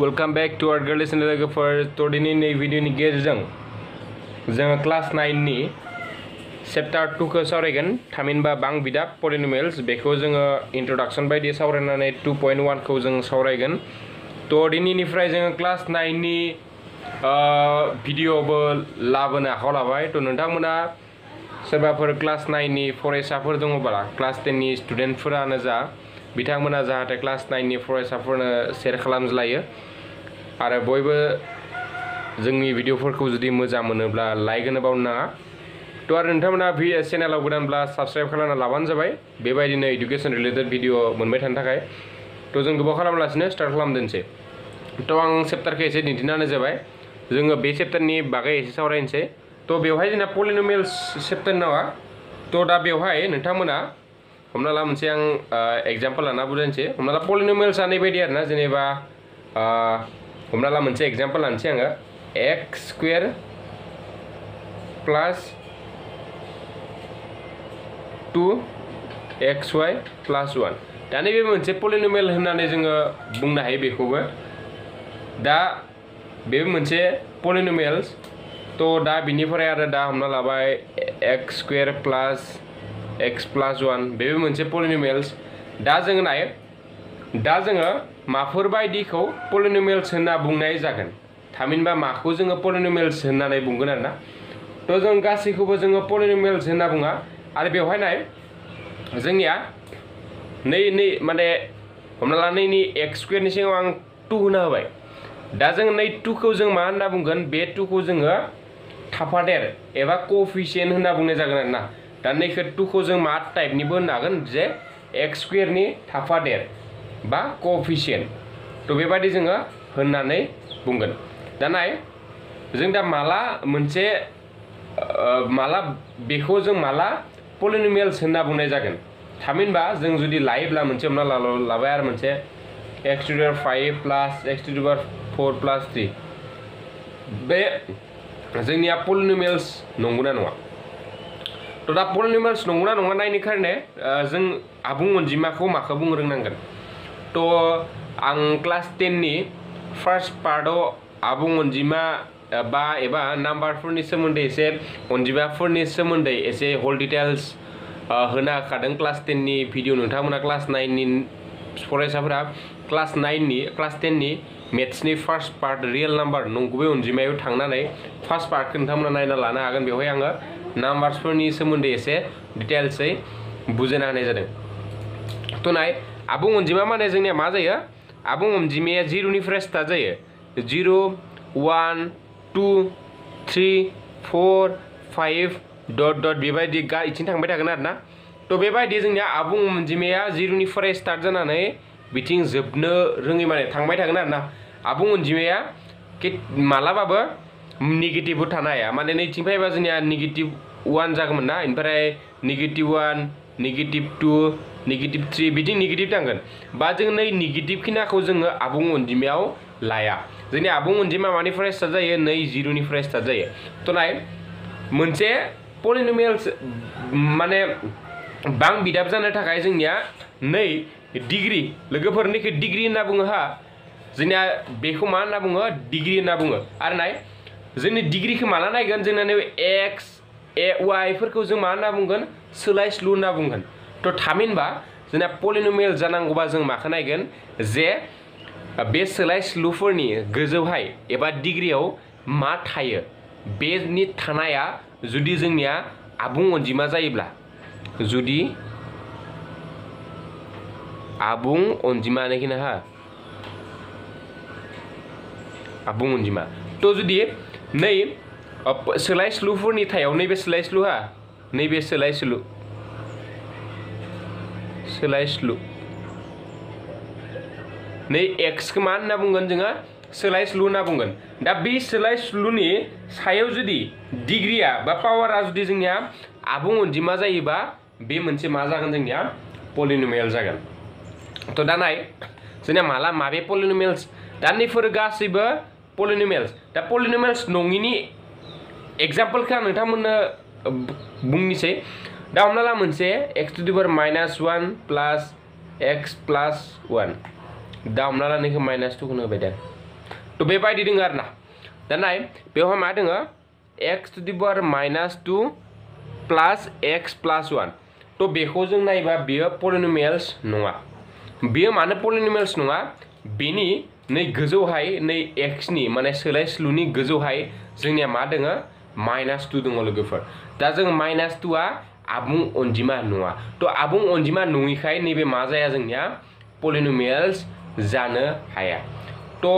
Welcome back to our girls and लोगोफोर। तो दिनै नै भिडियोनि गेजेरजों जोङो क्लास 9 नि चैप्टार 2 खौ सावरायगोन। थामहिनबा बां बिदाब पलिनोमियल्स बेखौ जोङो इंट्रोडक्शन बायदि सावरायनानै 2.1 खौ जों सावरायगोन। तो दिनैनिफ्राय जोङो क्लास 9 नि भिडियोबो लाबोनो आखायाव लाबाय। तो नोंथांमोना सोरबाफोर क्लास 9 नि फरायसाफोर दङब्ला क्लास 10 नि स्टुडेन्टफोरानो जा बिथांमोना जाहाथे क्लास 9 नि फरायसाफोरनो शेयर खालामज्लायो आरो बयबो जोंनि भिडियोफोरखौ जुदि मोजां मोनोब्ला लाइक होनो बावनो नाङा। तो आरो नोंथांमोना बे चेनेलाव गोदानब्ला साबस्क्राइब खालामना लाबानो जाबाय बेबायदिनो एडुकेशन रिलेटेड भिडियो मोनबाय थानो थाखाय। तो जों गोबाव खालामलासिनो स्टार्ट खालामदोंसै। तो आं चैप्टारखौ एसे दिन्थिनानै जाबाय जोङो बे चैप्टारनि बागै एसे सावरायनोसै। तो बेवहाय जोंना पलिनोमियल्स चैप्टार नावा। तो दा बेवहाय नोंथांमोना हमना ला मोनसे आं एग्जांपल लाना बुजायनोसै। हमना ला पलिनोमियल्स आनि बायदि आरोना, जेनेबा हमना ला मोनसे एग्जांपल लानोसै आङो x square plus 2xy plus 1 दा नैबे मोनसे पलिनोमियल होननानै जोङो बुंनो हायो बेखौबो। दा बे मोनसे पलिनोमियल्स। तो दा बिनिफ्राय आरो दा हमना लाबाय x square plus x plus 1 बेबो मोनसे पलिनोमियल्स। दा जों नायो दा जोङो माफोर बायदिखौ पलिनोमियल्स होनना बुंनाय जागोन, थामहिनबा माखौ जोङो पलिनोमियल्स होननानै बुंगोन आरोना। तो जों गासैखौबो जोङो पलिनोमियल्स होनना बुङा। आरो बेवहाय नाय जोंनिया नै नै माने हमना ला नैनि एक्स स्क्वायरनि सिङाव आं 2 होना होबाय। दा जों नै 2 खौ जों मा होनना बुंगोन, बे 2 खौ जोङो थाफादेर एबा कोएफिशिएंट होनना बुंनाय जागोन आरोना। दा नैखौ 2 खौ जों मा टाइपनिबो होननो हागोन, जे एक्स स्क्वायर नि थाफादेर बा कोएफिशिएंट। तो बेबायदि जोङो होननानै बुंगोन। दा नाय जों दा माला मोनसे माला बेखौ जों माला पलिनोमियल्स होनना बुंनाय जागोन, थामहिनबा जों जुदि लायोब्ला मोनसे हमना लाबाय आरो मोनसे x to the power 5 plus x to the power 4 plus 3 बे जोंनिया पलिनोमियल्स नंगौना नङा। तो दा पलिनोमियल्स नंगौना नङा नायनो खारने जों आबुं अनजिमाखौ माखौ बुंनो रोंनांगोन। तो आं क्लास 10 नि फर्स्ट पार्टआव आबुं अनजिमा बा एबा नाम्बारफोरनि सोमोन्दै एसे अनजिमाफोरनि सोमोन्दै एसे होल डिटेल्स होना होखादों क्लास 10 नि भिडिअ। नोंथांमोना क्लास 9 नि फरायसाफोरा क्लास 9 नि क्लास 10 नि मैथ्स नि फर्स्ट पार्ट रियल नंबर नंगुबै अनजिमायाव थांनानै फर्स्ट पार्टखौ नोंथांमोना नायना लानो हागोन। बेवहाय आङो नाम्बार्सफोरनि सोमोन्दै एसे डिटेल्सै बुजायना होनाय जादों। तो नाय आबुं अनजिमा माने जोंनिया मा जायो, आबुं अनजिमाया 0 निफ्राय स्टार्ट जायो, 0 1 2 3 4 5 डट डट बेबायदि गाइथिं थांबाय थागोन आरोना। तो बेबायदि जोंनिया आबुं अनजिमाया 0 निफ्राय स्टार्ट जानानै बिथिं जोबनो रोङै माने थांबाय थागोन आरोना। आबुं अनजिमाया मालाबाबो नेगेटिभबो थानो हाया, माने नैथिं फैबा जोंनिया नेगेटिभ 1 जागोन ना, ओमफ्राय नेगेटिभ 1 नेगेटिभ 2 नेगेटिभ 3 बिदि नेगेटिभ थांगोन। बा जों नै नेगेटिभ खिनाखौ जोङो आबुं अनजिमायाव लाया। जोंनि आबुं अनजिमा मानिफ्राय स्टार्ट जायो, नै 0 निफ्राय स्टार्ट जायो। तो नाय मोनसे पलिनोमियल्स माने बां बिदाब जानो थाखाय जोंनिया नै डिग्री लोगोफोरनिखौ डिग्री होनना बुङो। हा जोंनिया बेखौ मा होनना बुङो, डिग्री होनना बुङो। आरो नाय जोंनि डिग्रीखौ माला नायगोन, जोंना नै एक्स वाइ फोरखौ जों मा होनना बुंगोन, सोलायस्लु होनना बुंगोन। तो थामहिनबा जोंना पलिनोमियल जानांगौबा जों माखौ नायगोन, जे बे सोलायस्लुफोरनि गोजौहाय एबा डिग्रीयाव मा थायो, बेनि थानाया जुदि जोंनिया आबुं अनजिमा जायोब्ला, जुदि आबुं अनजिमा नेखिना हा आबुं अनजिमा। तो जुदि नै सोलायस्लुफोरनि थायाव नैबे सोलायस्लु हा नैबे सोलायस्लु नै एक्स खौ मा होनना बुंगोन जोङो, सोलायस्लु होनना बुंगोन। दा बे सोलायस्लुनि सायाव जुदि डिग्रीया बा पावारा जुदि जोंनिया आबुं अनजिमा जायोबा बे मोनसे मा जागोन, जोंनिया पलिनोमियल जागोन। तो दा नाय जोंनिया माला माबे पलिनोमियल्स, दा नैफोर गासैबो पलिनोमियल्स। दा पलिनोमियल्स नङिनि एग्जांपलखौ आं नोंथांमोननो बुंनिसै। दा हमना ला मोनसे x to the power -1 + x + 1 दा हमना ला नैखौ -2 खौनो होबाय। दा तो बेबायदि दङ आरो ना। दा नाय बेवहाय मा दङ x to the power -2 + x + 1। तो बेखौ जों नायबा बेयो पॉलिनोमियल्स नङा। बेयो मानो पॉलिनोमियल्स नङा? बेनि नै गोजौहाय नै x नि माने सोलायस्लुनि गोजौहाय जोंनिया मा दङ -2 दङ लोगोफोर। दा जों -2 आ आबुं अनजिमा नङा। तो आबुं अनजिमा नङिखाय नैबे मा जाया जोंनिया पॉलिनोमियल्स जानो हाया। तो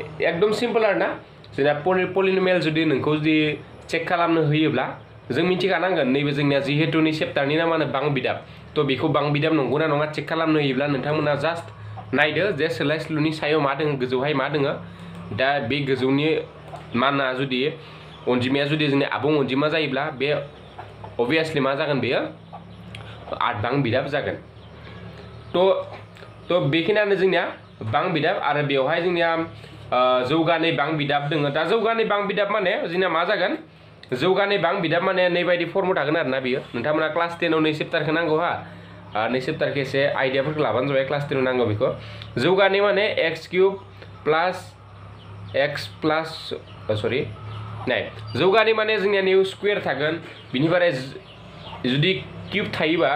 एकदम सिम्पल आरो ना। जोंना पॉलिनोमियल जुदि नोंखौ जुदि चेक खालामनो होयोब्ला जों मिथिखानांगोन नैबे जोंनिया जिहेतु नि सेप्टारनि नामानो बांबिदाब। तो बेखौ बांबिदाब नंगौना नङा चेक खालामनो होयोब्ला नोंथांमोना जास्ट नायदो जे सोलायस्लुनि सायाव मा दङ गोजौहाय मा दङ। दा बे गोजौनि माना जुदि अनजिमाया जुदि जोंनि आबुं अनजिमा जायोब्ला बे obviously मा जागोन बेयो आठ बां बिदाब जागोन। तो बेखिनियानो जोंनिया बां बिदाब आरो बेवहाय जोंनिया जौगानाय बां बिदाब दङ। दा जौगानाय बां बिदाब माने जोंनिया मा जागोन जौगानाय बां बिदाब माने नैबायदि फर्मुला थागोन आरो ना। बेयो नोंथांमोना क्लास 10 आव नै चैप्टारखौ नांगौ हा नै चैप्टारखौ एसे आइडियाफोरखौ लाबानो जाबाय। क्लास 10 आव नांगौ बेखौ। जौगानाय माने x³ + x + सॉरी नहीं जौगानाय माने जोंनिया निउ स्क्वायर थागोन। बिनिफ्राय जुदि क्यूब थायोबा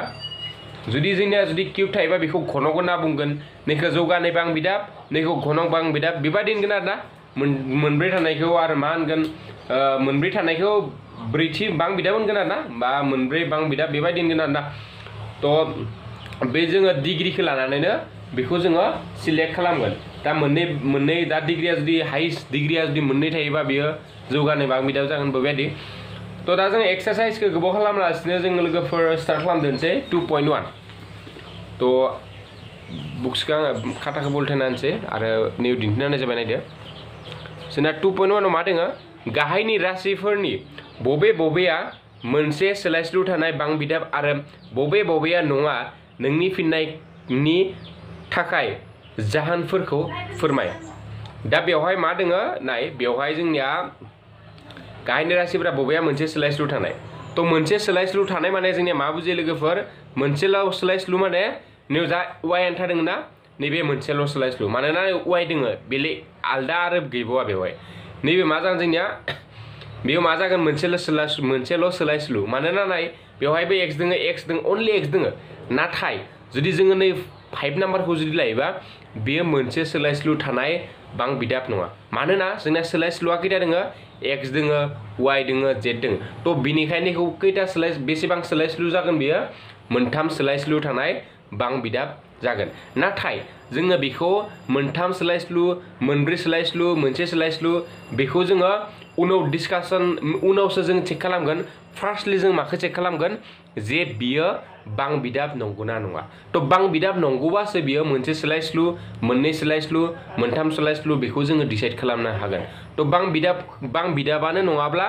जुदि जोंनिया जुदि क्यूब थायोबा बेखौ घनक होनना बुंगोन। नैखौ जौगानाय बां बिदाब नैखौ घनक बां बिदाब बेबायदि होनगोन आरो ना। मोनब्रै थानायखौ आरो मा होनगोन मोनब्रै थानायखौ ब्रैथि बां बिदाब होनगोन आरो ना बा मोनब्रै बां बिदाब बेबायदि होनगोन आरो ना। तो बे जोङो डिग्रीखौ लानानैनो बेखौ जोङो सिलेक्ट खालामगोन। दा मोननै दा डिग्रीया जुदि हाइस्ट डिग्रीया जुदि मोननै थायोबा बेयो जौगानाय बां बिदाब जागोन बेबायदि। तो दा जों एक्सरसाइजखौ गोबाव खालामलासिनो जों लोगोफोर स्टार्ट खालामदोंसै 2.1। तो बुक्सखौ खाताखौ बलथायनानैसै आरो निउ दिन्थिनानै जाबाय नायदो। जोंना 2.1 आव मा दङ गाहायनि राशिफोरनि बबे बबेया मोनसे सोलायस्लु थानाय बां बिदाब आरो बबे बबेया नङा नोंनि फिननायनि थाखाय जाहोनफोरखौ फोरमाय। दा बेवहाय मा दङ नाय बेवहाय जोंनिया गाहायनि राशिफोरा बबेया मोनसे सोलायस्लु थानाय। तो मोनसे सोलायस्लु थानाय माने जोंनिया मा बुजियो लोगोफोर मोनसेल' सोलायस्लु माने नैव जा y आन थादों ना नैबे मोनसेल' सोलायस्लु मानोना y दङ बेले आलदा आरो गैबावा। बेवहाय नैबे मा जागोन जोंनिया बेयो मा जागोन मोनसेल' सोलायस्लु मानोना नाय बेवहाय बे x दङ अनलि x दङ। नाथाय जुदि जोङो नै 5 नम्बरखौ जुदि लायोबा बेयो मोनसे सोलायस्लु थानाय बां बिदाब नङा। मानोना जोंना सोलायस्लुआ खैथा दङ x दङ y दङ z दङ। तो बिनिखायनो खैथा सोलाय बेसेबां सोलायस्लु जागोन बेयो मोनथाम सोलायस्लु थानाय बां बिदाब जागोन। नाथाय जोङो बेखौ मोनथाम सोलायस्लु मोनब्रै सोलायस्लु मोनसे सोलायस्लु बेखौ जोङो उनाव डिसकासन उनावसो जों चेक खालामगोन। फार्स्टलि जों माखौ चेक खालामगोन जे बियो बां बिदाब नंगौना नङा। तो बां बिदाब नंगौबासो बियो मोनसे सोलायस्लु मोननै सोलायस्लु मोनथाम सोलायस्लु बेखौ जोङो डिसाइड खालामनो हागोन। तो बां बिदाबानो नङाब्ला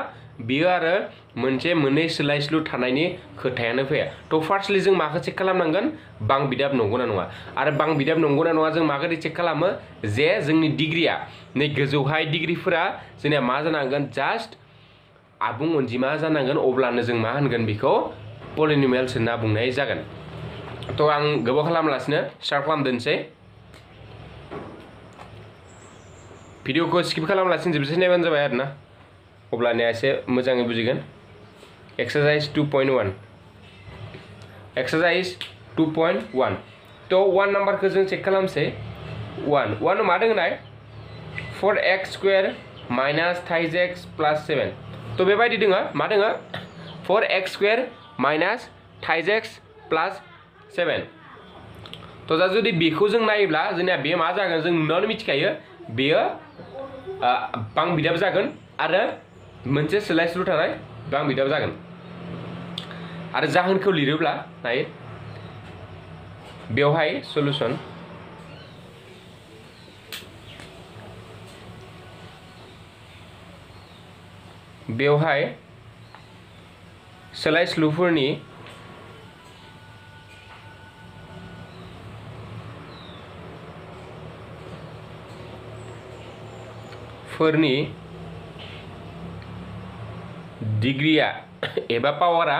बियो आरो मोनसे मोननै सोलायस्लु थानायनि खोथायानो फैया। तो फार्स्टलि जों माखौ चेक खालामनांगोन बां बिदाब नंगौना नङा। आरो बां बिदाब नंगौना नङा जों माखौ चेक खालामो जे जोंनि डिग्रीया नै गोजौहाय डिग्रीफोरा जोंनिया मा जानांगोन जस्ट आबुं अनजिमा जानांगोन। अब्लानो जों मा होनगोन बेखौ पॉलिनोमियल्स होनना बुंनाय जागोन। तो आं गोबाव खालामलासिनो स्टार्ट खालामदोंसै। भिडियोखौ स्किप खालामलासिनो जोबजासिम नायबानो जाबाय आरो ना। अब्लानिया एसे मोजाङै बुजिगोन। Exercise 2.1 exercise 2.1। तो 1 नम्बरखौ जों चेक खालामसै। 1 मा दङ नाय 4x² - 3x + 7। तो बेबायदि दङ मा दङ 4x² - 3x + 7। तो दा जुदि बेखौ जों नायोब्ला जोंनिया बे मा जागोन जों नुनानै मिथिखायो बेयो बां बिदाब जागोन आरो मोनसे सोलायस्लु थानाय बां बिदाब जागोन। आरो जाहोनखौ लिरोब्ला नाय बेवहाय सल्युसन बेवहाय सोलायस्लुफोरनि डिग्रीया एबा पावारा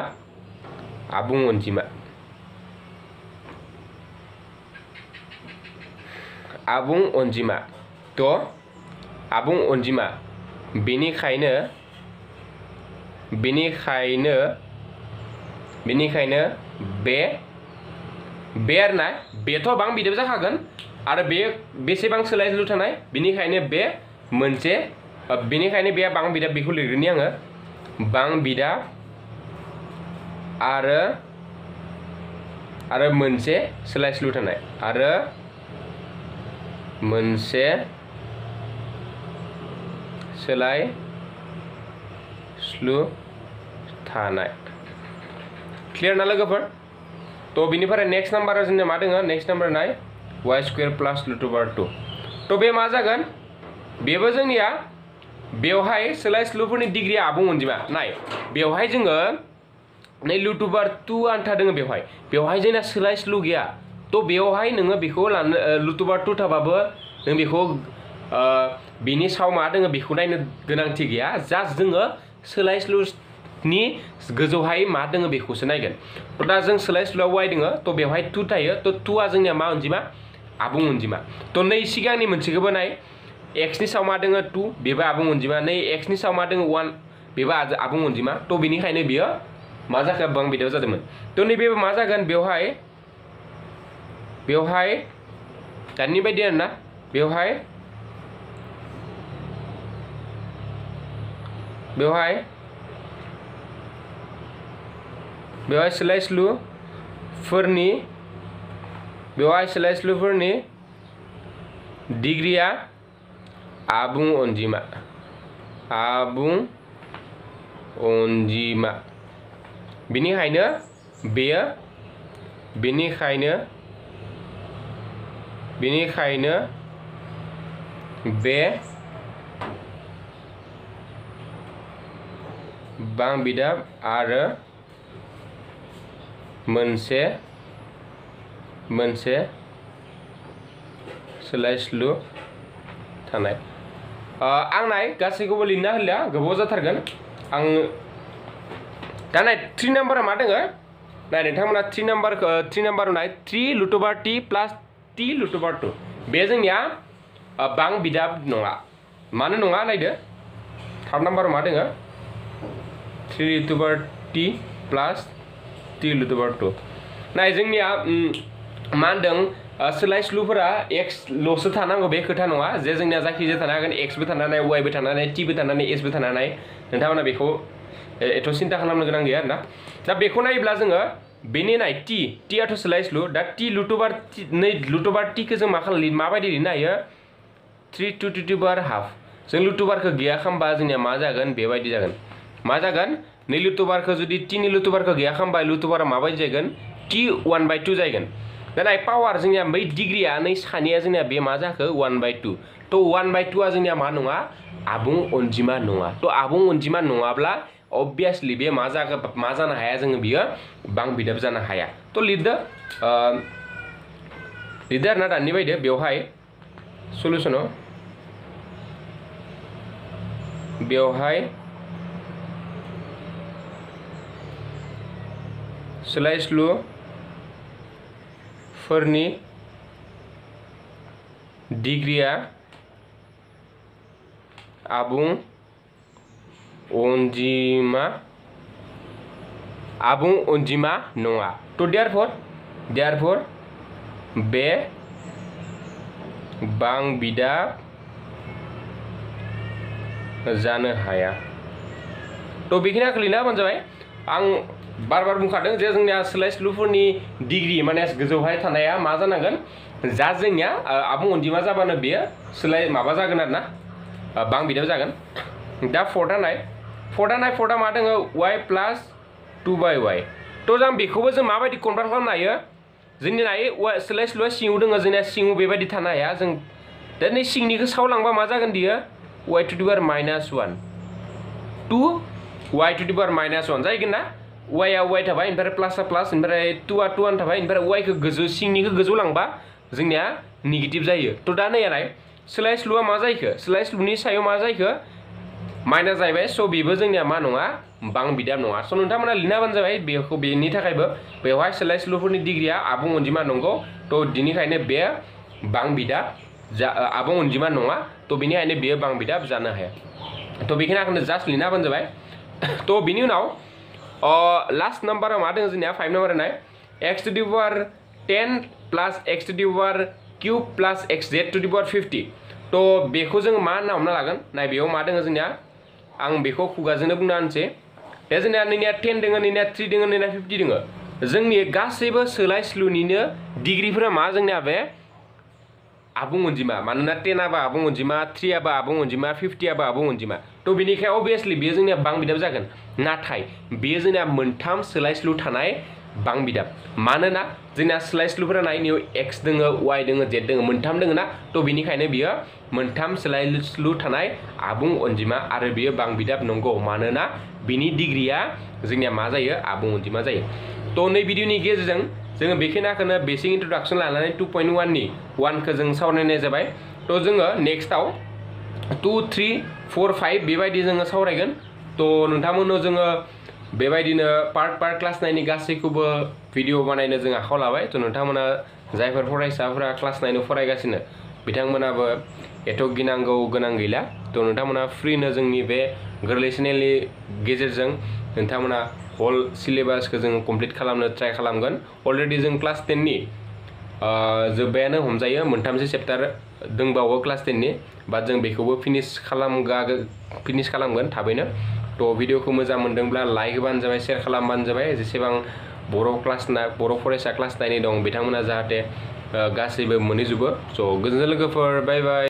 आबुं अनजिमा आबुं अनजिमा। बेनिखायनो बे आरोना बेथ' बां बिदिबो जाखागोन आरो बे बेसेबां सोलायलु थानाय बेनिखायनो बे मोनसे बेनिखायनो बे बां बिदाब बेखौ लिरग्रोनि आङो बां बिदाब आरो आरो मोनसे सोलायस्लु थानाय आरो मोनसे सोलायस्लु थानाय। क्लियर ना लोगोफोर? तो बिनिफ्राय नेक्स्ट नम्बरा जोंना मा दङ? नेक्स्ट नम्बर नाय y स्क्वायर प्लस √2। तो बे मा जागोन? बेबो जोंनिया बेवहाय सोलायस्लुफोरनि डिग्री आबुं अनजिमा। नाय बेवहाय जोङो नै √2 आन्था दङ बेवहाय। बेवहाय जोंना सोलायस्लु गैया। तो बेवहाय नोङो बेखौ लानो √2 थाबाबो नों बेखौ बिनि साव मा दङ बेखौ नायनो गोनांथि गैया। जास्ट जोङो सोलायस्लु नि गोजौहाय मा दङ बेखौसो नायगोन। तो दा जों सोलायस्लुआव y दङ तो बेवहाय 2 थायो। तो 2 आ जोंनिया मा अनजिमा? आबुं अनजिमा। तो नै सिगांनि मोनसेखौबो नाय x नि साव मा दङ 2 बेबो आबुं अनजिमा। नै x नि साव मा दङ 1 बेबो आबुं अनजिमा। तो बेनिखायनो बियो मा जाखो? बां बिदाब जादोंमोन। तो नैबेबो मा जागोन? बेवहाय दानि बायदि आरोना बेवहाय बेवहाय सोलायस्लुफोरनि डिग्रिया आबुं अनजिमा बेनिखायनो बेयो बे बां बिदाब आरो मोनसे सोलायस्लु थानाय। आं नाय गासैखौबो लिरना होला गोबाव जाथारगोन आं दा। नाय 3 नम्बरा मा दङ? नाय नोंथांमोना 3 नम्बराव नाय 3√t + t√2। बे जोंनिया बां बिदाब नङा। मानो नङा नायदो। 3 नम्बराव मा दङ? 3√t + t√2। नाय जोंनिया मा होनदों? सोलायस्लुफोरा x लसो थानांगौ बे खोथा नङा। जे जोंनिया जाखिजाया थानो हागोन x बो थानानै y बो थानानै t बो थानानै s बो थानानै। नोंथांमोना बेखौ एथ' सिन्था खालामनो गोनां गैया आरोना। दा बेखौ नायोब्ला जोङो बेनि नाय t आथ' सोलायस्लु। दा t√2 खौ जों माबायदि लिरनो हायो? 3√2 हाफ। जों √2 खौ गैया खालामबा जोंनिया मा जागोन? बेबायदि जागोन। मा जागोन? नै √2 खौ जुदि t नि √2 खौ गैया खालामबा √2 आ माबायदि जागोन? t(1/2) जागोन। दा नाय पावार जोंनिया बै डिग्रीया नै सानिया जोंनिया बे मा जाखो? 1/2। तो 1/2 आ जोंनिया मा नङा? आबुं अनजिमा नङा। तो आबुं अनजिमा नङाब्ला obviously बे मा जाखो? मा जानो हाया? जों बियो बां बिदाब जानो हाया। तो लिरदो आरोना दानि बायदि बेवहाय सल्युसनाव सोलायस्लुफोरनि डिग्रीया आबुं अनजिमा नङा। तो देयरफोर बे बां बिदाब जानो हाया। तो बेखिनिखौ लिरना होबानो जाबाय। आं बार-बार बुंखादों जे जोंनिया सोलायस्लुफोरनि डिग्री माने गोजौहाय थानाया मा जानांगोन? जा जोंनिया आबुं अनजिमा जाबानो बेयो सोलाय माबा जागोन आरोना, बां बिदाब जागोन। दा 4 मा दङ? y + 2/y। तो जों बेखौबो जों माबायदि कनभार्ट खालामनो हायो? जोंनि नाय सोलायस्लुआ सिङाव दङ, जोंनिया सिङाव बेबायदि थानो हाया। जों दा नै सिंनिखौ सावलांबा मा जागोन? बियो y² - 1 2y² - 1 जायगोन ना? y आ y थाबाय, ओमफ्राय प्लस आ प्लस, ओमफ्राय 2 आ 2 थाबाय, ओमफ्राय y खौ गोजौ सिंनिखौ गोजौ लांबा जोंनिया नेगेटिभ जायो। तो दा नै नाय सोलायस्लुआ मा जायखो? सोलायस्लुनि सायाव मा जायखो? माइनास जायबाय। सो बेबो जोंनिया मा नङा? बां बिदाब नङा। सो नोंथांमोना लिरना होबानो जाबाय बेखौ। बेनि थाखायबो बेवहाय सोलायस्लुफोरनि डिग्रीया आबुं अनजिमा नंगौ। तो बेनिखायनो बे बां बिदाब आबुं अनजिमा नङा तो बेनिखायनो बेयो बां बिदाब जानो हाया। तो बेखिनिखौनो जस्ट लिरना होबानो जाबाय। तो बिनि उनाव लास्ट नम्बरा मा दङ जोंनिया 5 नम्बर होनाय x to the power 10 plus x to the power cube plus x z to the power 50। तो बेखौ जों मा होनना हमना लागोन नाय बेयाव मा दङ जोंनिया आं बेखौ खुगाजोंनो बुंना होनसै। बे जोंनिया नैनिया 10 दङ नैनिया 3 दङ नैनिया 50 दङ जोंनि गासैबो सोलायस्लुनिनो डिग्रीफोरा मा जोंनिया बे आबुं अनजिमा मानोना 10 आबा आबुं अनजिमा 3 आबा आबुं अनजिमा 50 आबा आबुं अनजिमा। तो बेनिखाय obviously बे जोंनिया बां बिदाब जागोन नाथाय बे जोंनिया मोनथाम सोलायस्लु थानाय बां बिदाब मानोना जोंनिया सोलायस्लुफोरा नायनियाव x दङ y दङ z दङ मोनथाम दङ ना। तो बेनिखायनो बियो मोनथाम सोलायस्लु थानाय आबुं अनजिमा आरो बियो बां बिदाब नंगौ मानोना बिनि डिग्रीया जोंनिया मा जायो आबुं अनजिमा जायो। तो नै भिडियोनि गेजेरजों जों बेखिनिखौनो बेसिक इंट्रोडक्शन लानानै 2.1 नि 1 खौ जों सावरायनाय जाबाय। तो जों नेक्स्टआव 2 3 4 5 बेबायदि जों सावरायगोन। तो नोंथांमोननो जों बेबायदिनो पार्ट क्लास 9 नि गासैखौबो भिडियो बानायनो जों आखायाव लाबाय। तो नोंथांमोना जायफोर फरायसाफोरा क्लास 9 नि फरायगासिनो बिथांमोनाबो एथ' गिनांगौ गोनां गैला। तो नोंथांमोना फ्रीनो जोंनि बे गोरलै चेनेलनि गेजेरजों नोंथांमोना होल सिलेबास खौ जों कंप्लीट खालामनो ट्राय खालामगोन। ऑलरेडी जों क्लास 10 नि जोबबायानो हमजायो मोनथामसो चैप्टार दंबावो क्लास 10 नि बा जों बेखौबो फिनिश खालामगोन थाबैनो। तो भिडियोखौ मोजां मोनदोंब्ला लाइक होबानो जाबाय शेयर खालामबानो जाबाय। जेसेबां बर' फरायसा क्लास 9 नि दं बिथांमोना जाहाथे गासैबो मोनैजोबो। स' गोजोन लोगोफोर बाय बाय।